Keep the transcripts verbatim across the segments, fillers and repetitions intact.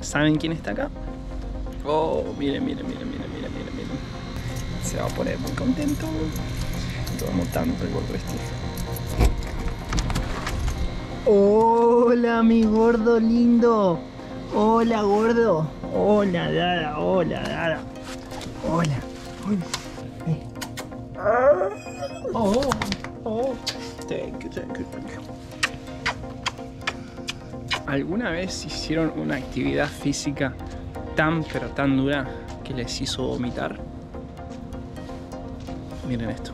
¿Saben quién está acá? Oh, miren, miren, miren, miren, miren, miren, miren. Se va a poner muy contento. Lo amo tanto el gordo este. Hola, mi gordo lindo. Hola, gordo. Hola, Dada. Hola, Dada. Hola. Hola. Eh. Oh, oh. Thank you, thank you, thank you. ¿Alguna vez hicieron una actividad física tan pero tan dura que les hizo vomitar? Miren esto.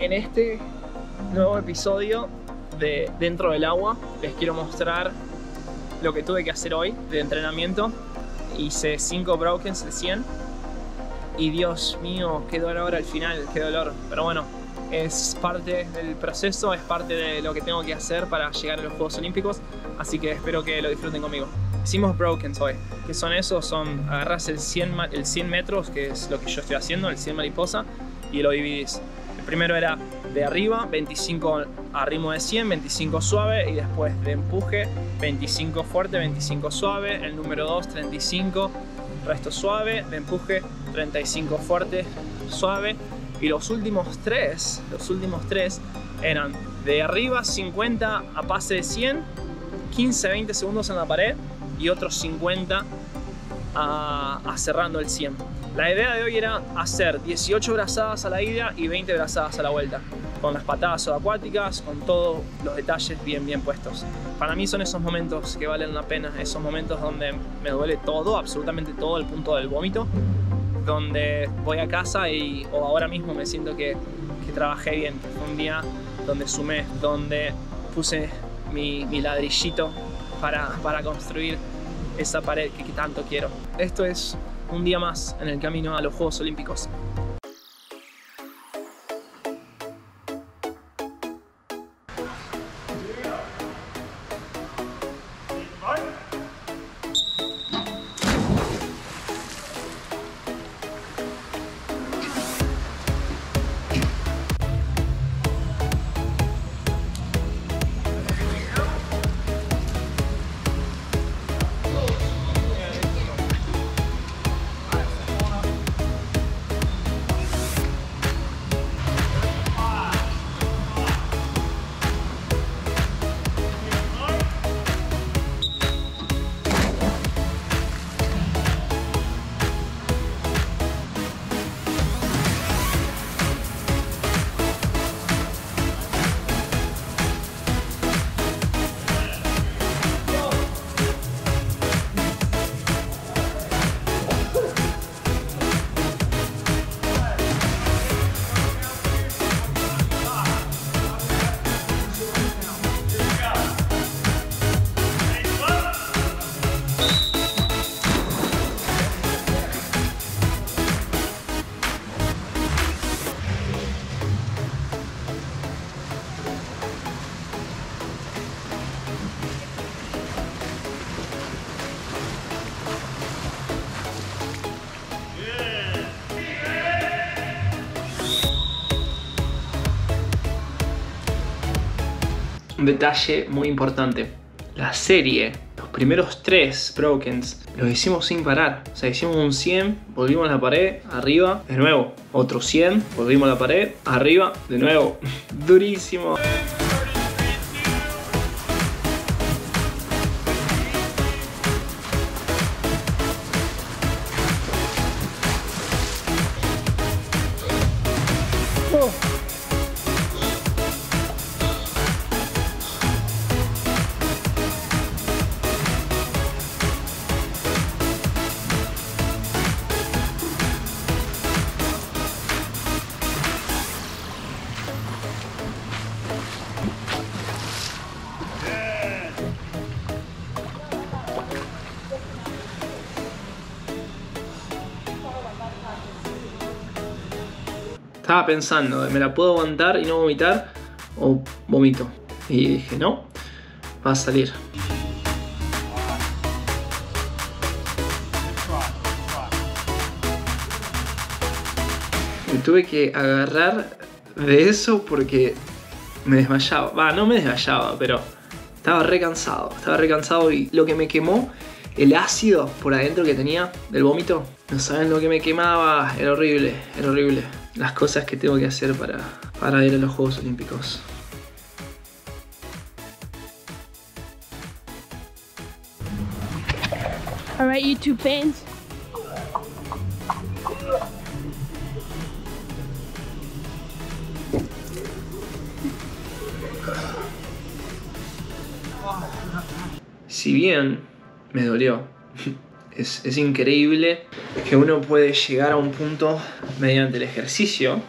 En este nuevo episodio de Dentro del Agua les quiero mostrar lo que tuve que hacer hoy de entrenamiento. Hice cinco brokens de cien y Dios mío, qué dolor al final, qué dolor. Pero bueno, es parte del proceso, es parte de lo que tengo que hacer para llegar a los Juegos Olímpicos, así que espero que lo disfruten conmigo. Hicimos brokens hoy. ¿Qué son esos? Son agarras el cien, el cien metros, que es lo que yo estoy haciendo, el cien mariposa, y lo dividís. El primero era de arriba, veinticinco a ritmo de cien, veinticinco suave, y después de empuje, veinticinco fuerte, veinticinco suave. El número dos, treinta y cinco, resto suave, de empuje, treinta y cinco fuerte, suave. Y los últimos tres, los últimos tres eran de arriba, cincuenta a pase de cien, quince a veinte segundos en la pared, y otros cincuenta a, a cerrando el cien. La idea de hoy era hacer dieciocho brazadas a la ida y veinte brazadas a la vuelta, con las patadas subacuáticas, con todos los detalles bien bien puestos. Para mí son esos momentos que valen la pena, esos momentos donde me duele todo, absolutamente todo, el punto del vómito, donde voy a casa y o ahora mismo me siento que, que trabajé bien, que fue un día donde sumé, donde puse mi, mi ladrillito para, para construir esa pared que, que tanto quiero. Esto es un día más en el camino a los Juegos Olímpicos. Un detalle muy importante, la serie, los primeros tres brokens, los hicimos sin parar. O sea, hicimos un cien, volvimos a la pared, arriba, de nuevo, otro cien, volvimos a la pared, arriba, de nuevo, durísimo. Estaba pensando, ¿me la puedo aguantar y no vomitar? ¿O vomito? Y dije, no, va a salir. Me tuve que agarrar de eso porque me desmayaba. Va, no me desmayaba, pero estaba re cansado. Estaba re cansado y lo que me quemó, el ácido por adentro que tenía del vómito, no saben lo que me quemaba. Era horrible, era horrible. Las cosas que tengo que hacer para, para ir a los Juegos Olímpicos. All right, YouTube fans. Si bien me dolió, es, es increíble que uno puede llegar a un punto mediante el ejercicio,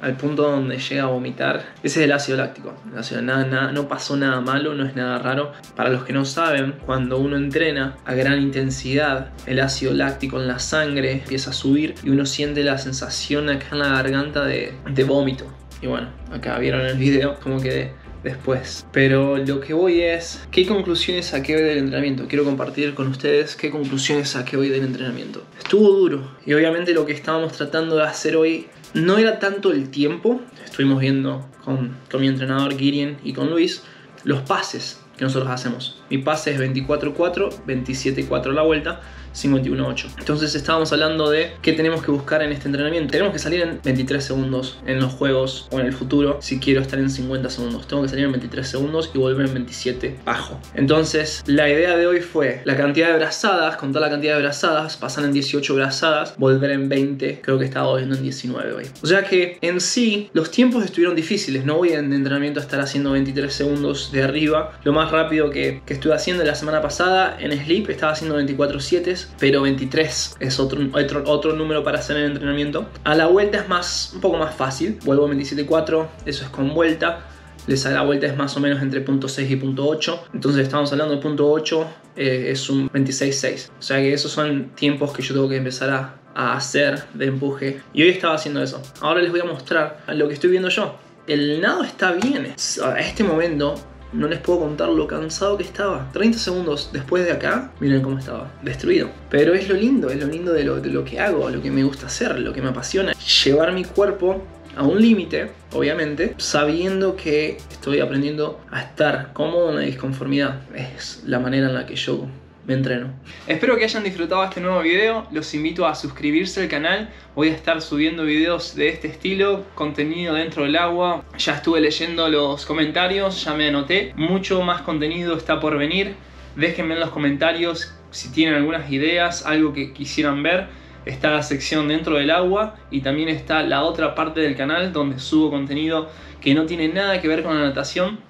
al punto donde llega a vomitar. Ese es el ácido láctico. El ácido, nada, nada, no pasó nada malo, no es nada raro. Para los que no saben, cuando uno entrena a gran intensidad, el ácido láctico en la sangre empieza a subir y uno siente la sensación acá en la garganta de, de vómito. Y bueno, acá vieron el video cómo quedé después. Pero lo que voy es, ¿qué conclusiones saqué hoy del entrenamiento? Quiero compartir con ustedes qué conclusiones saqué hoy del entrenamiento. Estuvo duro y obviamente lo que estábamos tratando de hacer hoy no era tanto el tiempo. Estuvimos viendo con, con mi entrenador Girin y con Luis los pases que nosotros hacemos. Mi pase es veinticuatro cuatro, veintisiete cuatro la vuelta, cincuenta y uno ocho. Entonces estábamos hablando de qué tenemos que buscar en este entrenamiento. Tenemos que salir en veintitrés segundos en los juegos o en el futuro. Si quiero estar en cincuenta segundos, tengo que salir en veintitrés segundos y volver en veintisiete bajo. Entonces la idea de hoy fue la cantidad de brazadas, contar la cantidad de brazadas, pasar en dieciocho brazadas, volver en veinte, creo que estaba volviendo en diecinueve hoy. O sea que en sí los tiempos estuvieron difíciles. No voy en entrenamiento a estar haciendo veintitrés segundos de arriba. Lo más rápido que, que estuve haciendo la semana pasada en Sleep estaba haciendo veinticuatro siete. Pero veintitrés es otro, otro, otro número para hacer en el entrenamiento. A la vuelta es más, un poco más fácil. Vuelvo en veintisiete cuatro, eso es con vuelta. Les a la vuelta es más o menos entre punto seis y punto ocho. Entonces estamos hablando de punto ocho, eh, es un veintiséis seis. O sea que esos son tiempos que yo tengo que empezar a, a hacer de empuje. Y hoy estaba haciendo eso. Ahora les voy a mostrar lo que estoy viendo yo. El nado está bien. A este momento no les puedo contar lo cansado que estaba. treinta segundos después de acá, miren cómo estaba, destruido. Pero es lo lindo, es lo lindo de lo, de lo que hago, lo que me gusta hacer, lo que me apasiona. Llevar mi cuerpo a un límite, obviamente, sabiendo que estoy aprendiendo a estar cómodo en la disconformidad. Es la manera en la que yo me entreno. Espero que hayan disfrutado este nuevo video. Los invito a suscribirse al canal. Voy a estar subiendo videos de este estilo, contenido dentro del agua. Ya estuve leyendo los comentarios, ya me anoté. Mucho más contenido está por venir. Déjenme en los comentarios si tienen algunas ideas, algo que quisieran ver. Está la sección dentro del agua y también está la otra parte del canal donde subo contenido que no tiene nada que ver con la natación.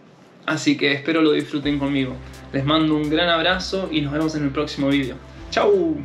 Así que espero lo disfruten conmigo. Les mando un gran abrazo y nos vemos en el próximo vídeo. ¡Chau!